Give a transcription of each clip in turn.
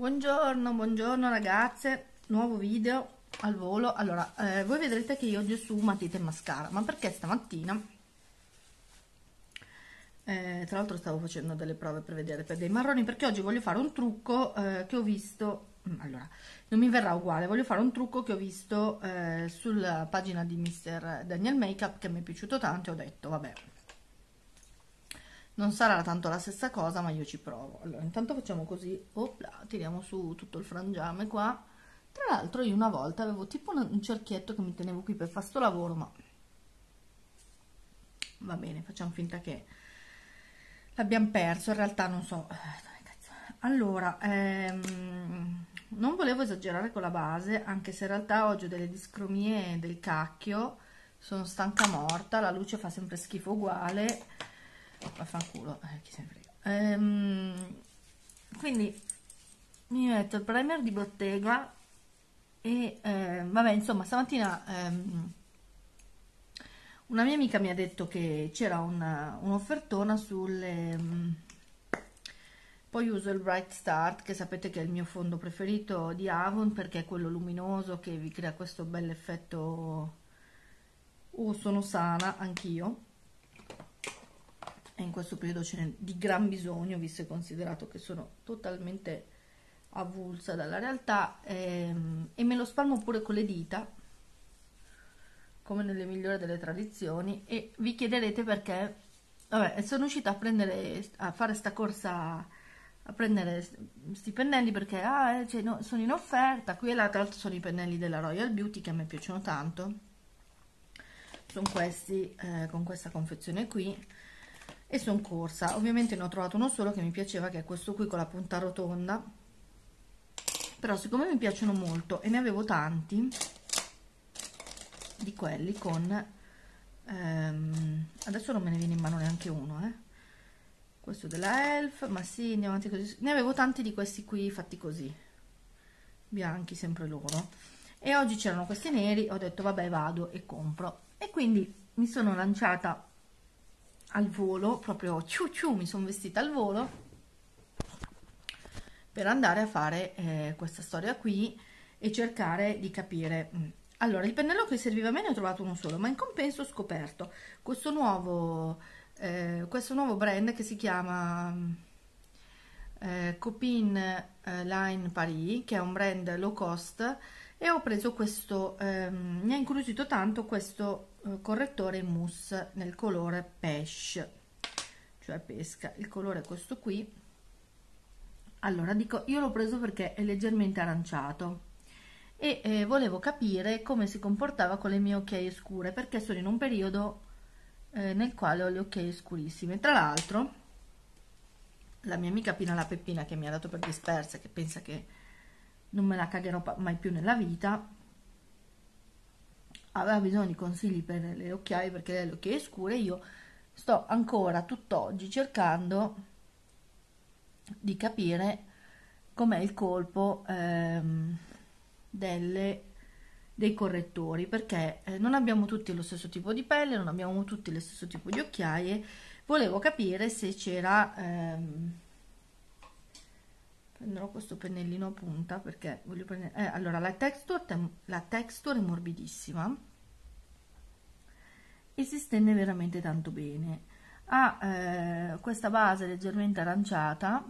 Buongiorno, buongiorno ragazze, nuovo video al volo. Allora, voi vedrete che io ho su matita e mascara, ma perché stamattina tra l'altro stavo facendo delle prove per vedere per dei marroni, perché oggi voglio fare un trucco che ho visto, allora non mi verrà uguale, voglio fare un trucco che ho visto sulla pagina di Mr. Daniel Makeup, che mi è piaciuto tanto e ho detto vabbè, non sarà tanto la stessa cosa, ma io ci provo. Allora, intanto facciamo così, opla, tiriamo su tutto il frangiame qua. Tra l'altro io una volta avevo tipo un cerchietto che mi tenevo qui per fare sto lavoro, ma va bene, facciamo finta che l'abbiamo perso, in realtà non so. Allora, non volevo esagerare con la base, anche se in realtà oggi ho delle discromie del cacchio, sono stanca morta, la luce fa sempre schifo uguale. Vaffanculo, chi se ne frega. Quindi mi metto il primer di Bottega e vabbè, insomma, stamattina una mia amica mi ha detto che c'era un'offertona sulle poi uso il Bright Start, che sapete che è il mio fondo preferito di Avon, perché è quello luminoso che vi crea questo bel effetto. Sono sana anch'io, in questo periodo ce n'è di gran bisogno, visto e considerato che sono totalmente avulsa dalla realtà, e me lo spalmo pure con le dita come nelle migliori delle tradizioni. E vi chiederete perché, vabbè, sono uscita a fare sta corsa a prendere sti pennelli perché cioè, no, sono in offerta qui e là. Tra l'altro sono i pennelli della Royal Beauty che a me piacciono tanto, sono questi con questa confezione qui, e sono corsa. Ovviamente ne ho trovato uno solo che mi piaceva, che è questo qui con la punta rotonda, però siccome mi piacciono molto e ne avevo tanti di quelli con adesso non me ne viene in mano neanche uno, questo della Elf, ma sì, andiamo avanti così. Ne avevo tanti di questi qui fatti così, bianchi sempre loro, e oggi c'erano questi neri, ho detto vabbè, vado e compro, e quindi mi sono lanciata al volo, proprio ciu ciu, mi sono vestita al volo per andare a fare questa storia qui e cercare di capire. Allora, il pennello che serviva a me ne ho trovato uno solo, ma in compenso ho scoperto questo nuovo brand che si chiama Copine Line Paris, che è un brand low cost, e ho preso questo, mi ha incuriosito tanto questo correttore mousse nel colore pesce, cioè pesca, il colore è questo qui. Allora, dico, io l'ho preso perché è leggermente aranciato e volevo capire come si comportava con le mie occhiaie scure, perché sono in un periodo nel quale ho le occhiaie scurissime. Tra l'altro la mia amica Pina la Peppina, che mi ha dato per dispersa, che pensa che non me la cagherò mai più nella vita, aveva bisogno di consigli per le occhiaie, perché lei ha le occhiaie scure. Io sto ancora tutt'oggi cercando di capire com'è il colpo dei correttori, perché non abbiamo tutti lo stesso tipo di pelle, non abbiamo tutti lo stesso tipo di occhiaie. Volevo capire se c'era prenderò questo pennellino a punta perché voglio prendere. Allora, la texture è morbidissima e si stende veramente tanto bene. Questa base leggermente aranciata,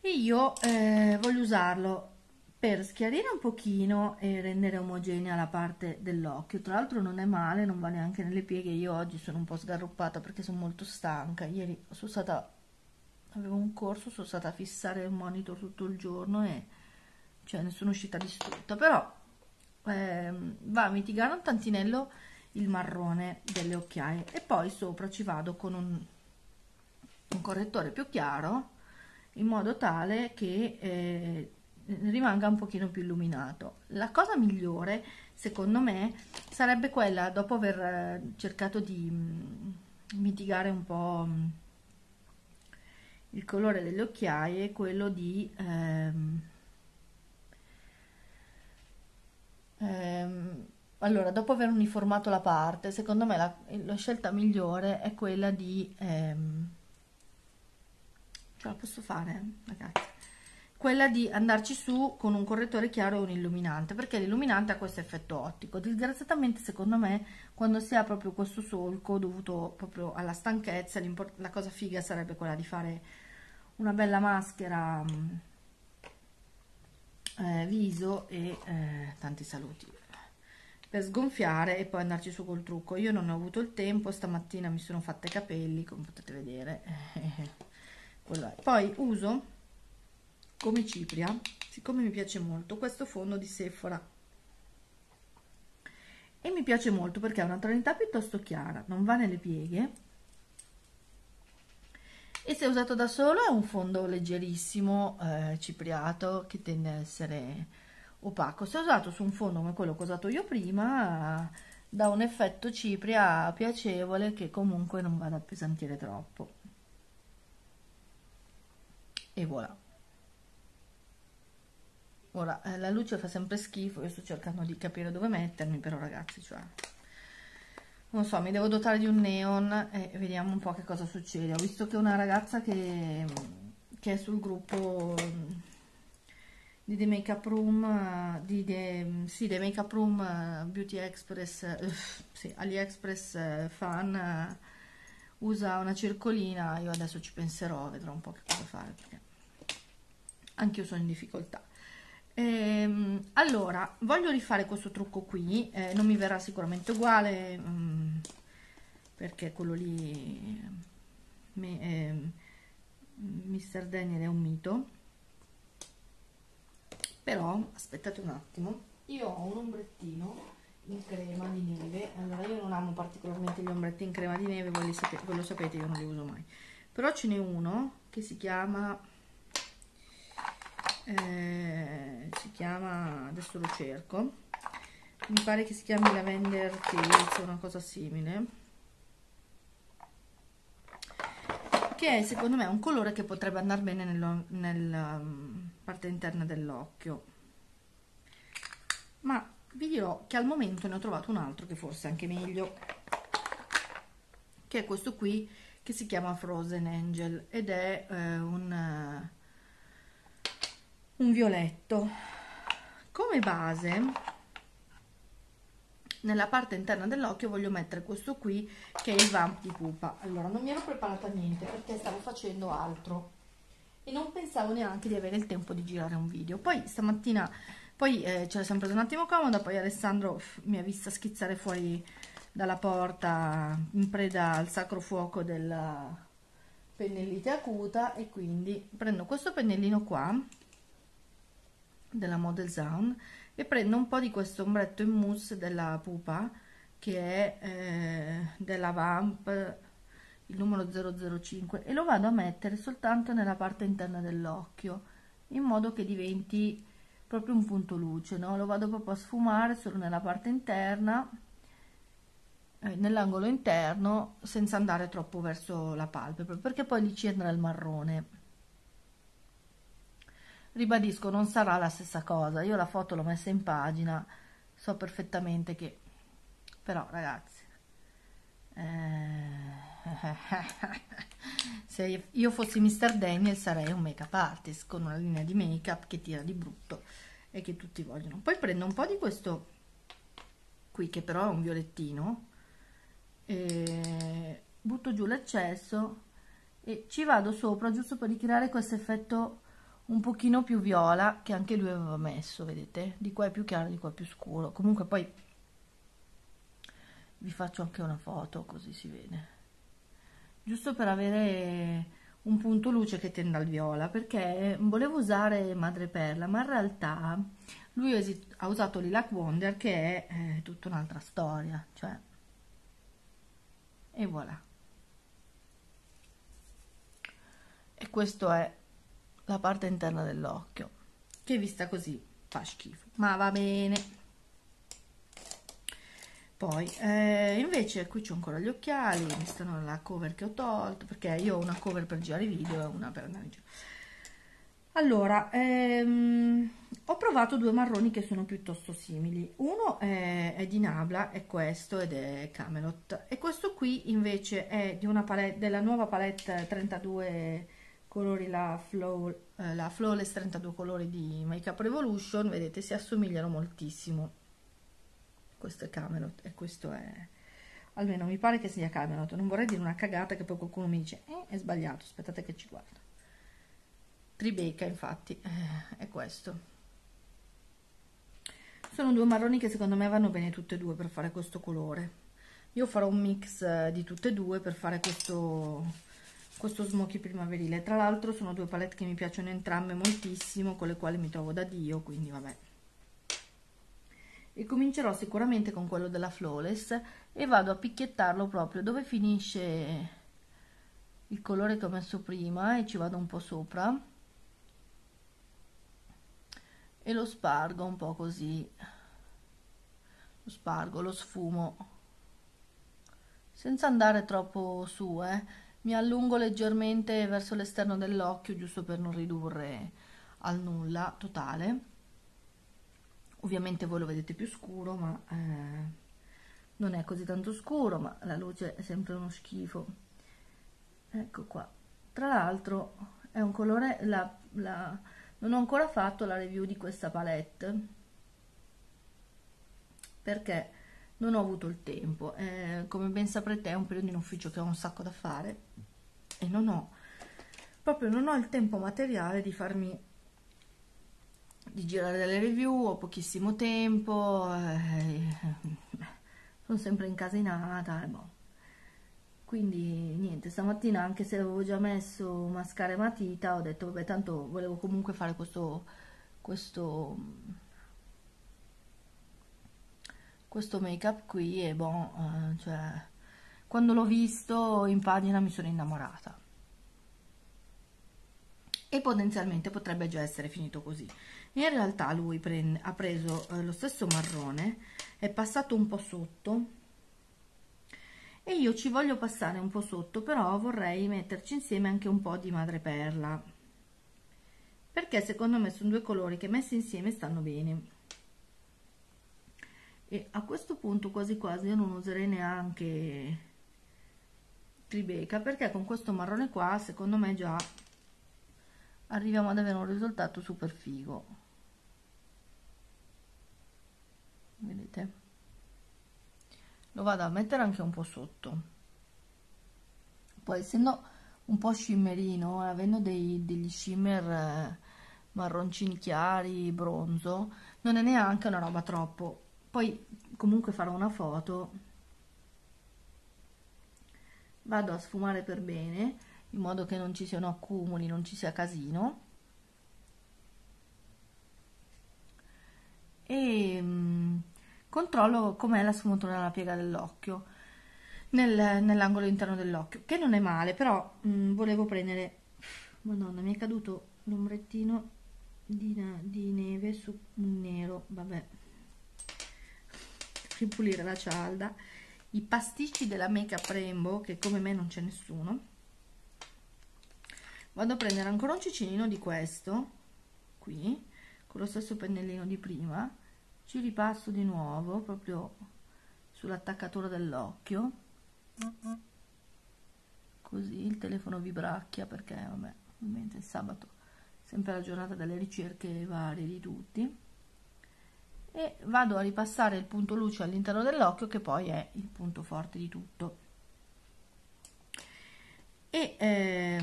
e io voglio usarlo per schiarire un pochino e rendere omogenea la parte dell'occhio. Tra l'altro non è male, non va neanche nelle pieghe. Io oggi sono un po' sgarruppata perché sono molto stanca. Ieri sono stata, avevo un corso, sono stata a fissare il monitor tutto il giorno e cioè ne sono uscita distrutta, però va a mitigare un tantinello il marrone delle occhiaie. E poi sopra ci vado con un correttore più chiaro, in modo tale che rimanga un pochino più illuminato. La cosa migliore secondo me sarebbe quella, dopo aver cercato di mitigare un po' il colore delle occhiaie, quello di allora, dopo aver uniformato la parte, secondo me la scelta migliore è quella di ce la posso fare, ragazzi, quella di andarci su con un correttore chiaro e un illuminante, perché l'illuminante ha questo effetto ottico. Disgraziatamente secondo me quando si ha proprio questo solco dovuto proprio alla stanchezza, la cosa figa sarebbe quella di fare una bella maschera viso e tanti saluti per sgonfiare e poi andarci su col trucco. Io non ho avuto il tempo, stamattina mi sono fatta i capelli, come potete vedere. Quello è. Poi uso come cipria, siccome mi piace molto, questo fondo di Sephora, e mi piace molto perché ha una tonalità piuttosto chiara, non va nelle pieghe, e se usato da solo è un fondo leggerissimo, cipriato, che tende a essere opaco. Se usato su un fondo come quello che ho usato io prima, dà un effetto cipria piacevole che comunque non vada a appesantire troppo, e voilà. Ora, la luce fa sempre schifo, io sto cercando di capire dove mettermi, però ragazzi, cioè, non so, mi devo dotare di un neon e vediamo un po' che cosa succede. Ho visto che una ragazza che è sul gruppo di The Makeup Room, The Makeup Room Beauty Express, sì, AliExpress fan, usa una circolina. Io adesso ci penserò, vedrò un po' che cosa fare, perché anch'io sono in difficoltà. Allora, voglio rifare questo trucco qui, non mi verrà sicuramente uguale, perché quello lì, Mr. Daniel è un mito, però aspettate un attimo, io ho un ombrettino in crema di neve. Allora, io non amo particolarmente gli ombretti in crema di neve, voi lo sapete, io non li uso mai, però ce n'è uno che si chiama... adesso lo cerco, mi pare che si chiami Lavender Teal, una cosa simile, che è, secondo me, un colore che potrebbe andare bene nella parte interna dell'occhio, ma vi dirò che al momento ne ho trovato un altro che forse è anche meglio, che è questo qui, che si chiama Frozen Angel, ed è un violetto. Come base nella parte interna dell'occhio voglio mettere questo qui, che è il Vamp di Pupa. Allora, non mi ero preparata niente perché stavo facendo altro e non pensavo neanche di avere il tempo di girare un video. Poi stamattina ce l'ho sempre un attimo comoda, poi Alessandro mi ha vista schizzare fuori dalla porta in preda al sacro fuoco della pennellite acuta, e quindi prendo questo pennellino qua della Model Zone e prendo un po' di questo ombretto in mousse della Pupa, che è della Vamp, il numero 005, e lo vado a mettere soltanto nella parte interna dell'occhio, in modo che diventi proprio un punto luce, no? Lo vado proprio a sfumare solo nella parte interna, nell'angolo interno, senza andare troppo verso la palpebra, perché poi lì ci entra il marrone. Ribadisco, non sarà la stessa cosa, io la foto l'ho messa in pagina, so perfettamente che, però ragazzi, se io fossi Mr. Daniel sarei un make up artist con una linea di make up che tira di brutto e che tutti vogliono. Poi prendo un po' di questo qui, che però è un violettino, e butto giù l'eccesso e ci vado sopra, giusto per ricreare questo effetto un pochino più viola che anche lui aveva messo. Vedete, di qua è più chiaro, di qua è più scuro. Comunque poi vi faccio anche una foto così si vede, giusto per avere un punto luce che tenda al viola, perché volevo usare madreperla, ma in realtà lui ha usato Lilac Wonder, che è tutta un'altra storia, cioè, e voilà. E questo è la parte interna dell'occhio, che vista così fa schifo, ma va bene. Poi invece qui c'ho ancora gli occhiali, mi stanno la cover che ho tolto, perché io ho una cover per girare i video e una per andare in giro. Allora, ho provato due marroni che sono piuttosto simili. Uno è di Nabla, è questo, ed è Camelot, e questo qui invece è di una palette, della nuova palette 32 colori, la Flawless 32 colori di Makeup Revolution, vedete si assomigliano moltissimo. Questo è Camelot e questo è, almeno mi pare che sia Camelot, non vorrei dire una cagata che poi qualcuno mi dice è sbagliato, aspettate che ci guardo. Tribeca infatti è questo. Sono due marroni che secondo me vanno bene tutte e due per fare questo colore. Io farò un mix di tutte e due per fare questo smoky primaverile. Tra l'altro sono due palette che mi piacciono entrambe moltissimo, con le quali mi trovo da Dio, quindi vabbè. E comincerò sicuramente con quello della Flawless e vado a picchiettarlo proprio dove finisce il colore che ho messo prima e ci vado un po' sopra e lo spargo un po' così, lo spargo, lo sfumo senza andare troppo su, mi allungo leggermente verso l'esterno dell'occhio giusto per non ridurre al nulla totale. Ovviamente voi lo vedete più scuro, ma non è così tanto scuro, ma la luce è sempre uno schifo. Ecco qua, tra l'altro è un colore, non ho ancora fatto la review di questa palette perché non ho avuto il tempo, come ben saprete è un periodo in ufficio che ho un sacco da fare e non ho il tempo materiale di girare delle review, ho pochissimo tempo, sono sempre incasinata e boh. Quindi niente, stamattina anche se avevo già messo mascara e matita ho detto vabbè, tanto volevo comunque fare questo make up qui e boh, cioè quando l'ho visto in pagina mi sono innamorata e potenzialmente potrebbe già essere finito così. In realtà lui ha preso lo stesso marrone, è passato un po' sotto e io ci voglio passare un po' sotto, però vorrei metterci insieme anche un po' di madreperla perché secondo me sono due colori che messi insieme stanno bene. E a questo punto quasi quasi io non userei neanche Tribeca perché con questo marrone qua secondo me già arriviamo ad avere un risultato super figo, vedete? Lo vado a mettere anche un po' sotto, poi essendo un po' shimmerino, avendo degli shimmer marroncini chiari, bronzo, non è neanche una roba troppo. Poi comunque farò una foto, vado a sfumare per bene in modo che non ci siano accumuli, non ci sia casino e controllo com'è la sfumatura nella piega dell'occhio, nell'angolo interno dell'occhio, che non è male, però volevo prendere, madonna mi è caduto l'ombrettino di neve su un nero, vabbè, ripulire la cialda, i pasticci della Makeup Rainbow che come me non c'è nessuno. Vado a prendere ancora un ciccinino di questo qui, con lo stesso pennellino di prima, ci ripasso di nuovo proprio sull'attaccatura dell'occhio, così il telefono vibracchia perché vabbè, ovviamente il sabato sempre la giornata delle ricerche varie di tutti, e vado a ripassare il punto luce all'interno dell'occhio che poi è il punto forte di tutto. E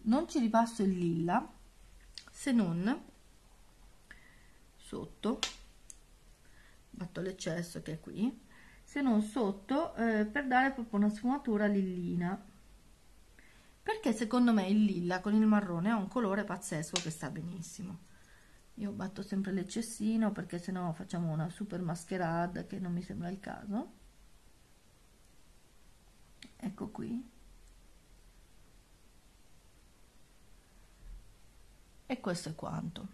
non ci ripasso il lilla se non sotto, batto l'eccesso che è qui, se non sotto per dare proprio una sfumatura lillina, perché secondo me il lilla con il marrone è un colore pazzesco che sta benissimo. Io batto sempre l'eccessino perché sennò facciamo una super mascherada che non mi sembra il caso. Ecco qui, e questo è quanto.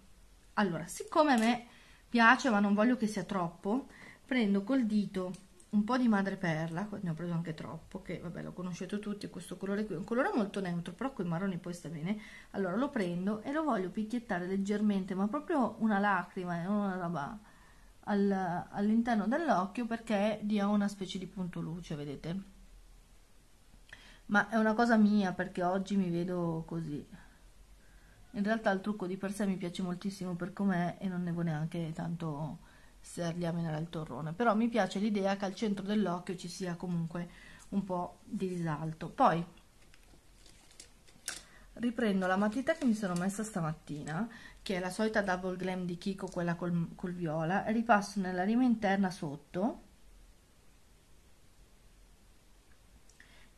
Allora, siccome a me piace ma non voglio che sia troppo, prendo col dito un po' di madreperla, ne ho preso anche troppo, che vabbè lo conoscete tutti, questo colore qui è un colore molto neutro, però con i marroni poi sta bene. Allora lo prendo e lo voglio picchiettare leggermente, ma proprio una lacrima, non una roba, all'interno dell'occhio perché dia una specie di punto luce, vedete? ma è una cosa mia perché oggi mi vedo così. In realtà il trucco di per sé mi piace moltissimo per com'è e non ne vuole neanche tanto serli a menare il torrone, però mi piace l'idea che al centro dell'occhio ci sia comunque un po' di risalto. Poi riprendo la matita che mi sono messa stamattina, che è la solita Double Glam di Kiko, quella col viola, e ripasso nella rima interna sotto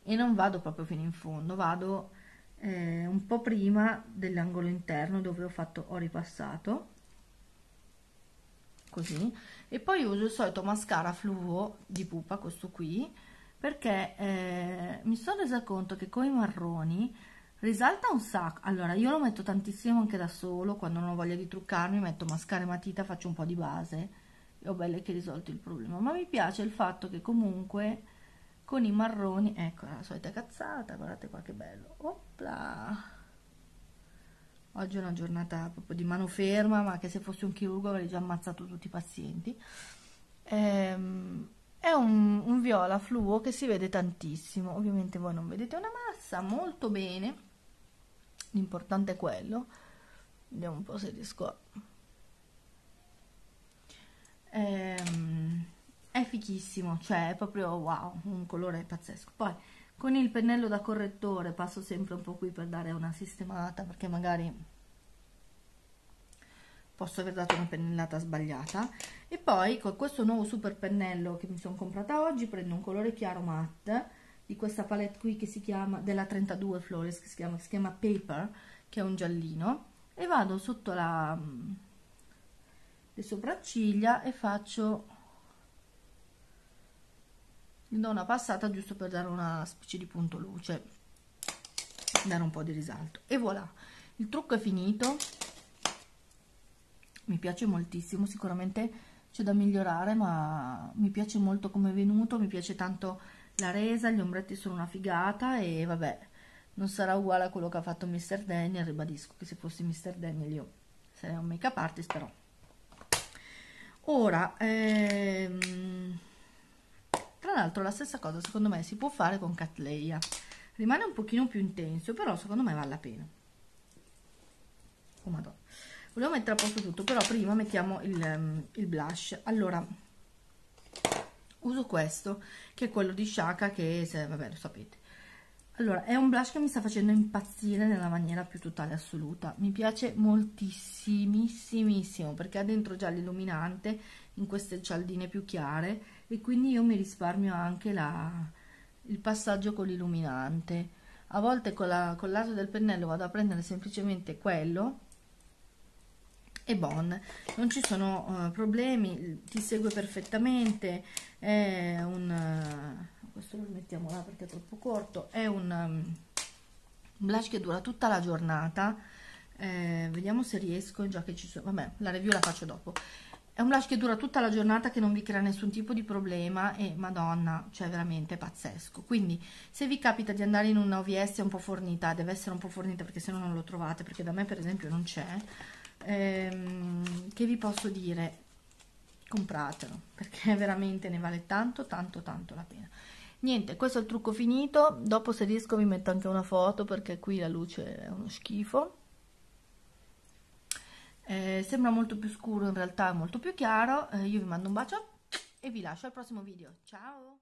e non vado proprio fino in fondo, vado un po' prima dell'angolo interno dove ho ripassato così. E poi uso il solito mascara fluo di Pupa, questo qui, perché mi sono resa conto che con i marroni risalta un sacco. Allora io lo metto tantissimo anche da solo, quando non ho voglia di truccarmi metto mascara e matita, faccio un po' di base e ho belle che risolto il problema. Ma mi piace il fatto che comunque con i marroni, ecco la solita cazzata, guardate qua che bello. Opla. Oggi è una giornata proprio di mano ferma, ma che se fossi un chirurgo avrei già ammazzato tutti i pazienti. È un viola fluo che si vede tantissimo, ovviamente voi non vedete una massa, molto bene, l'importante è quello. Vediamo un po' se riesco a... è fichissimo, cioè è proprio wow, un colore pazzesco. Poi con il pennello da correttore passo sempre un po' qui per dare una sistemata, perché magari posso aver dato una pennellata sbagliata. E poi con questo nuovo super pennello che mi sono comprata oggi prendo un colore chiaro matte di questa palette qui che si chiama, della 32 Flawless, che si chiama Paper, che è un giallino, e vado sotto le sopracciglia e faccio... gli do una passata giusto per dare una specie di punto luce, dare un po' di risalto, e voilà, il trucco è finito. Mi piace moltissimo, sicuramente c'è da migliorare, ma mi piace molto come è venuto, mi piace tanto la resa, gli ombretti sono una figata. E vabbè, non sarà uguale a quello che ha fatto Mr. Daniel, ribadisco che se fossi Mr. Daniel io sarei un make-up artist, però ora tra l'altro la stessa cosa secondo me si può fare con Catleya, rimane un pochino più intenso, però secondo me vale la pena. Oh madonna, volevo mettere a posto tutto, però prima mettiamo il blush. Allora uso questo che è quello di Shaka, che vabbè lo sapete. Allora è un blush che mi sta facendo impazzire nella maniera più totale assoluta, mi piace moltissimissimo perché ha dentro già l'illuminante in queste cialdine più chiare, e quindi io mi risparmio anche il passaggio con l'illuminante. A volte con l'aso del pennello vado a prendere semplicemente quello e bon, non ci sono problemi, ti segue perfettamente. È un... questo lo mettiamo là perché è troppo corto, è un blush che dura tutta la giornata. Vediamo se riesco, già che ci sono, vabbè la review la faccio dopo. È un blush che dura tutta la giornata, che non vi crea nessun tipo di problema, e madonna, cioè veramente è pazzesco. Quindi se vi capita di andare in una OVS un po' fornita, deve essere un po' fornita perché se no non lo trovate, perché da me per esempio non c'è, che vi posso dire, compratelo perché veramente ne vale tanto tanto tanto la pena. Niente, questo è il trucco finito, dopo se riesco vi metto anche una foto perché qui la luce è uno schifo. Sembra molto più scuro, in realtà è molto più chiaro. Io vi mando un bacio e vi lascio al prossimo video, ciao!